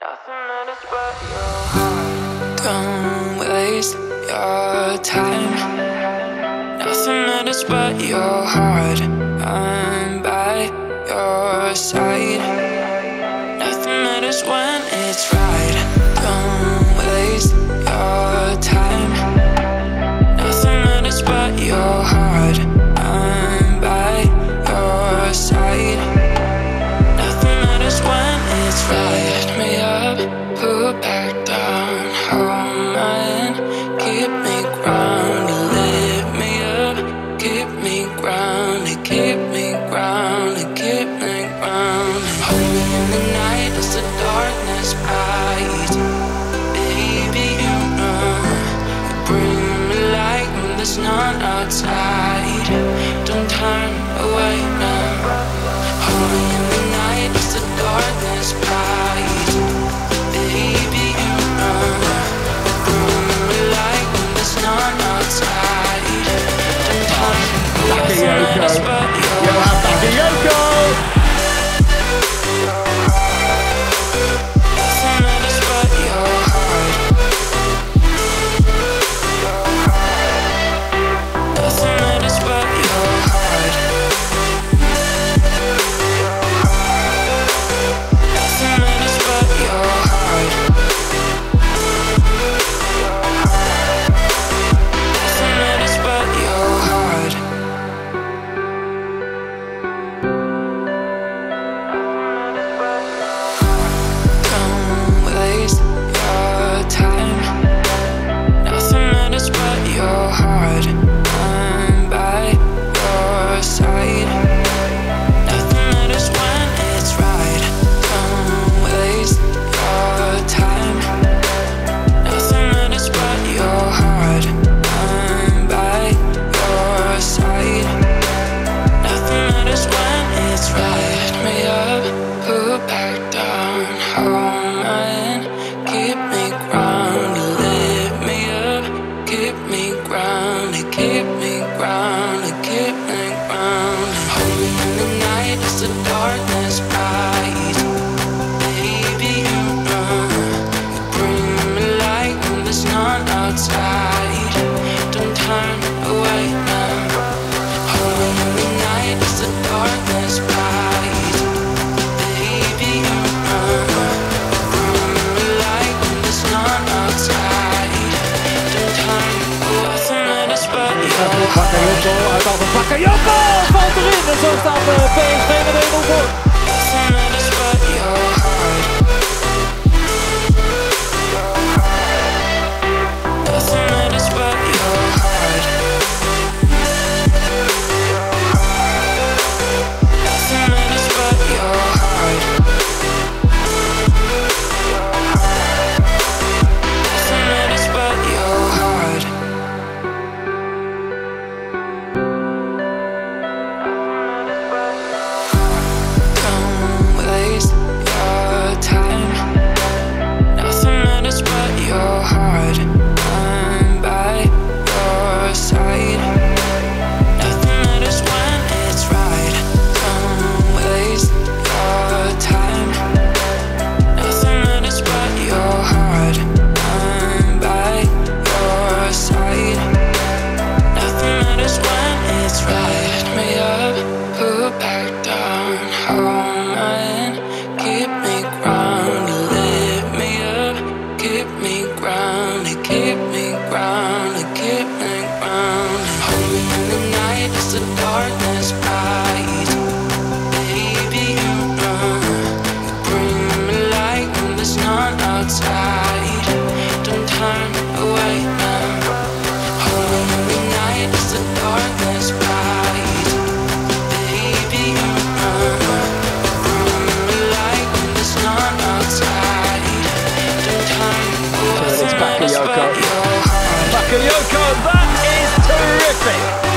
Don't waste your time. Nothing matters but your heart. I'm by your side. Nothing matters when it's right. Don't waste your time. Nothing matters but your heart. I'm by your side. Nothing matters when it's right. Pull back down, hold my hand, keep me grounded, lift me up, keep me grounded, keep me grounded, keep me grounded. Hold me in the night as the darkness bites. Baby, you know you bring me light when there's none outside. Don't turn away now. Hold me in the night as the darkness bites. Johan Bakayoko. Bakayoko, hij valt op Bakayoko, valt erin en zo staat PSV met 1-0 voor. Bakayoko, that is terrific!